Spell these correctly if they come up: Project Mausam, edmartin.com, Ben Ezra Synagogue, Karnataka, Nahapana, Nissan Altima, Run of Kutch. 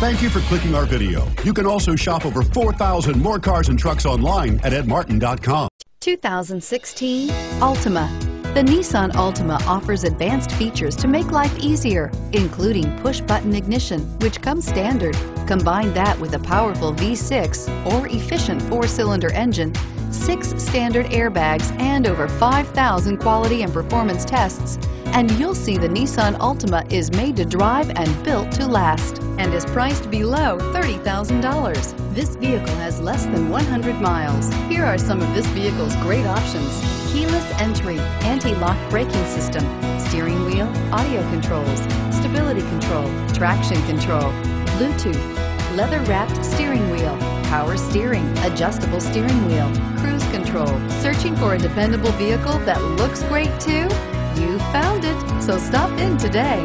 Thank you for clicking our video. You can also shop over 4,000 more cars and trucks online at edmartin.com. 2016 Altima. The Nissan Altima offers advanced features to make life easier, including push-button ignition, which comes standard. Combine that with a powerful V6 or efficient four-cylinder engine, 6 standard airbags, and over 5,000 quality and performance tests, and you'll see the Nissan Altima is made to drive and built to last, and is priced below $30,000. This vehicle has less than 100 miles. Here are some of this vehicle's great options: keyless entry, anti-lock braking system, steering wheel audio controls, stability control, traction control, Bluetooth, leather-wrapped steering wheel, power steering, adjustable steering wheel, cruise control. Searching for a dependable vehicle that looks great too? You found it, so stop in today.